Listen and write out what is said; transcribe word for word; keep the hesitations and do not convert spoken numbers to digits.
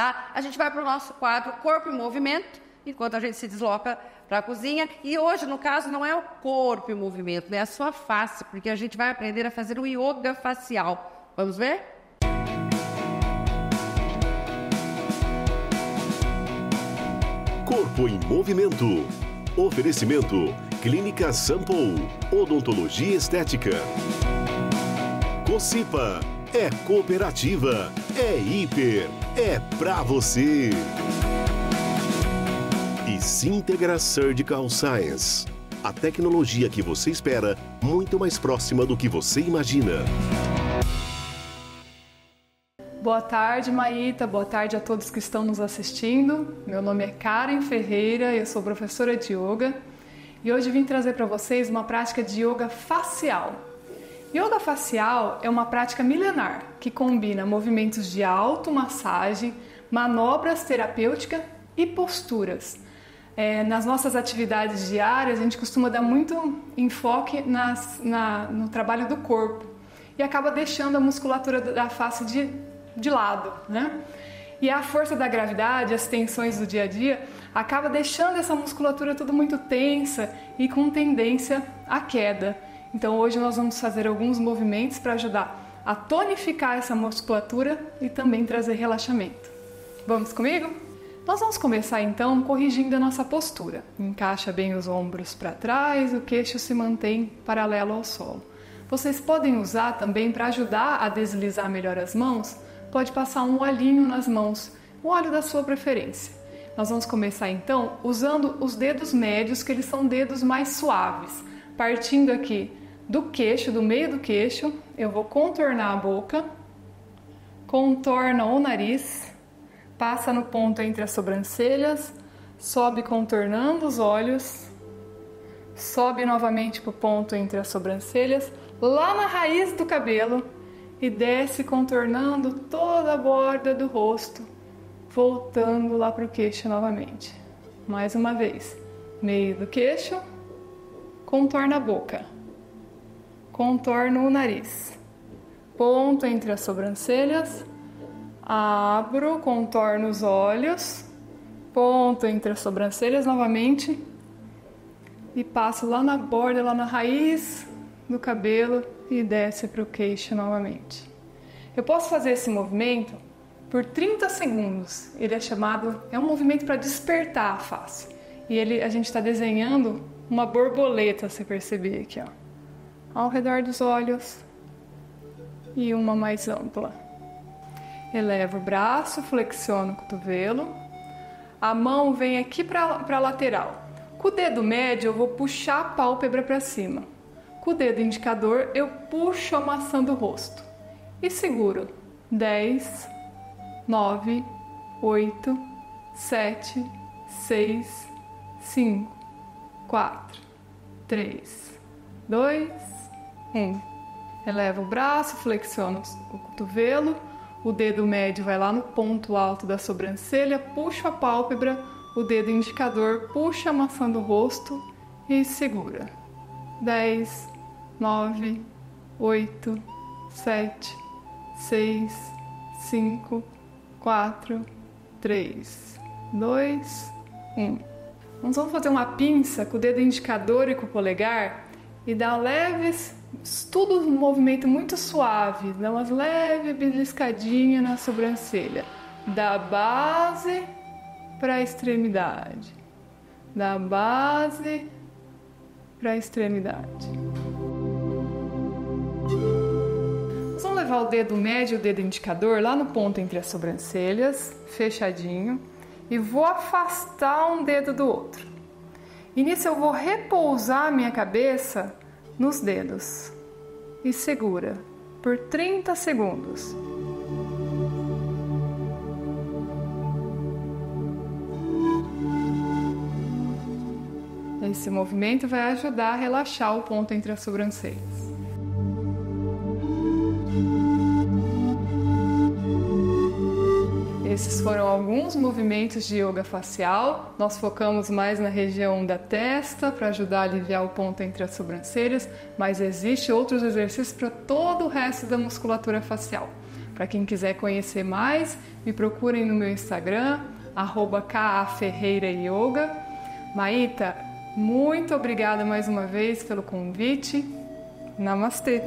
tá? A gente vai para o nosso quadro Corpo em Movimento, enquanto a gente se desloca para a cozinha. E hoje, no caso, não é o corpo em movimento, é a sua face, porque a gente vai aprender a fazer o yoga facial. Vamos ver? Corpo em Movimento. Oferecimento Clínica Sampo, Odontologia Estética. Cossipa, é cooperativa, é hiper, é pra você. E Sintegra Surgical Science, a tecnologia que você espera, muito mais próxima do que você imagina. Boa tarde, Maíta. Boa tarde a todos que estão nos assistindo. Meu nome é Karen Ferreira, eu sou professora de yoga. E hoje vim trazer para vocês uma prática de yoga facial. Yoga facial é uma prática milenar que combina movimentos de automassagem, manobras terapêuticas e posturas. É, nas nossas atividades diárias, a gente costuma dar muito enfoque nas, na, no trabalho do corpo e acaba deixando a musculatura da face de, de lado, né? E a força da gravidade, as tensões do dia a dia, acaba deixando essa musculatura tudo muito tensa e com tendência à queda. Então hoje nós vamos fazer alguns movimentos para ajudar a tonificar essa musculatura e também trazer relaxamento. Vamos comigo? Nós vamos começar então corrigindo a nossa postura. Encaixa bem os ombros para trás, o queixo se mantém paralelo ao solo. Vocês podem usar também para ajudar a deslizar melhor as mãos, pode passar um olhinho nas mãos, um óleo da sua preferência. Nós vamos começar então usando os dedos médios, que eles são dedos mais suaves. Partindo aqui do queixo, do meio do queixo, eu vou contornar a boca, contorna o nariz, passa no ponto entre as sobrancelhas, sobe contornando os olhos, sobe novamente para o ponto entre as sobrancelhas, lá na raiz do cabelo e desce contornando toda a borda do rosto, voltando lá para o queixo novamente. Mais uma vez, meio do queixo, contorna a boca, contorno o nariz, ponto entre as sobrancelhas, abro, contorno os olhos, ponto entre as sobrancelhas novamente e passo lá na borda, lá na raiz do cabelo e desce para o queixo novamente. Eu posso fazer esse movimento por trinta segundos. Ele é chamado, é um movimento para despertar a face. E ele, a gente está desenhando uma borboleta, se perceber aqui, ó, ao redor dos olhos e uma mais ampla. Elevo o braço, flexiono o cotovelo, a mão vem aqui para a lateral. Com o dedo médio eu vou puxar a pálpebra para cima. Com o dedo indicador eu puxo a maçã do rosto e seguro. dez, nove, oito, sete, seis, cinco, quatro, três, dois, um. Eleva o braço, flexiono o cotovelo, o dedo médio vai lá no ponto alto da sobrancelha, puxo a pálpebra, o dedo indicador puxa a maçã do rosto e segura. dez, nove, oito, sete, seis, cinco, quatro, três, dois, um. Nós vamos fazer uma pinça com o dedo indicador e com o polegar e dar leves, tudo um movimento muito suave, dá umas leves beliscadinhas na sobrancelha, da base para a extremidade, da base para a extremidade. Nós vamos levar o dedo médio e o dedo indicador lá no ponto entre as sobrancelhas, fechadinho, e vou afastar um dedo do outro. E nisso eu vou repousar a minha cabeça nos dedos e segura por trinta segundos. Esse movimento vai ajudar a relaxar o ponto entre as sobrancelhas. Esses foram alguns movimentos de yoga facial. Nós focamos mais na região da testa para ajudar a aliviar o ponto entre as sobrancelhas, mas existe outros exercícios para todo o resto da musculatura facial. Para quem quiser conhecer mais, me procurem no meu Instagram, arroba kaferreirayoga. Maíta, muito obrigada mais uma vez pelo convite. Namastê!